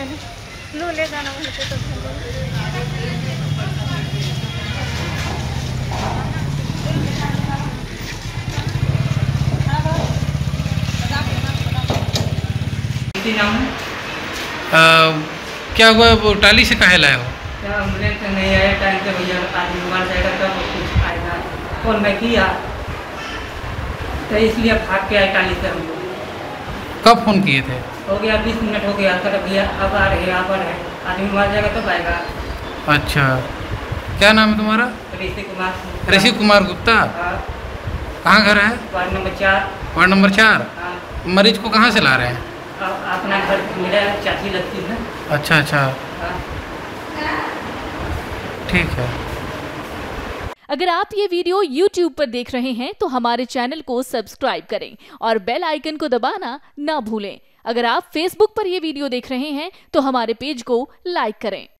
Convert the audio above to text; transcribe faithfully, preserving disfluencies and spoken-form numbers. ले जाना तो क्या हुआ वो टाली से कहाँ लाया हो? एम्बुलेंस नहीं आया टाइम से भैया कुछ फोन में किया तो इसलिए भाग के आए टाली से। हम कब फोन किए थे? हो गया बीस मिनट हो गया सर। भैया अब आ रहे आ रहे आदमी मर जाएगा तो आएगा। अच्छा, क्या नाम है तुम्हारा? ऋषि कुमार। ऋषि कुमार गुप्ता। कहाँ घर है? Ward number four. Ward number four. मरीज को कहाँ से ला रहे हैं? अपना घर मेरा चाची लगती है। अच्छा अच्छा, ठीक है। अगर आप ये वीडियो YouTube पर देख रहे हैं तो हमारे चैनल को सब्सक्राइब करें और बेल आइकन को दबाना ना भूलें। अगर आप Facebook पर ये वीडियो देख रहे हैं तो हमारे पेज को लाइक करें।